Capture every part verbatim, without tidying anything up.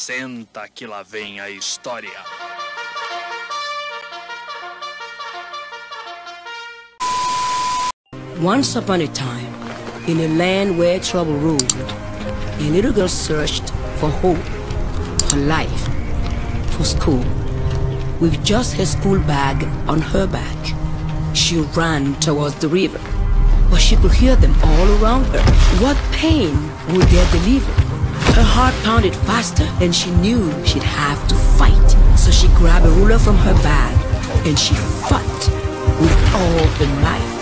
Senta que lá vem a história. Once upon a time, in a land where trouble ruled, a little girl searched for hope, for life, for school. With just her school bag on her back, she ran towards the river, but she could hear them all around her. What pain would they deliver? Her heart pounded faster, and she knew she'd have to fight. So she grabbed a ruler from her bag, and she fought with all the might.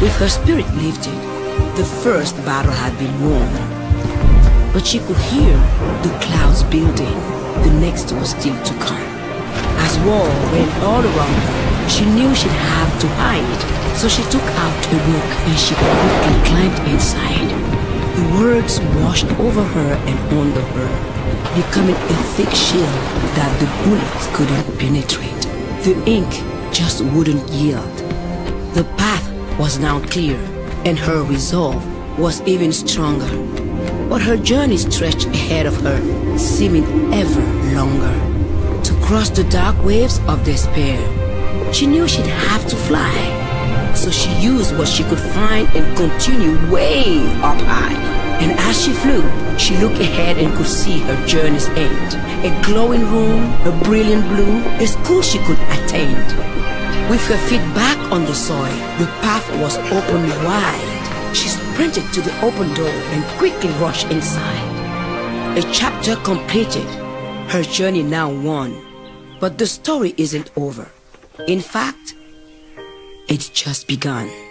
With her spirit lifted, the first battle had been won. But she could hear the clouds building. The next was still to come. As war went all around her, she knew she'd have to hide. So she took out her book and she quickly climbed inside. The words washed over her and under her, becoming a thick shield that the bullets couldn't penetrate. The ink just wouldn't yield. The path was now clear, and her resolve was even stronger. But her journey stretched ahead of her, seeming ever longer. To cross the dark waves of despair, she knew she'd have to fly. So she used what she could find and continued way up high. And as she flew, she looked ahead and could see her journey's end. A glowing room, a brilliant blue, a school she could attain. With her feet back on the soil, the path was open wide. She sprinted to the open door and quickly rushed inside. A chapter completed, her journey now won. But the story isn't over. In fact, it's just begun.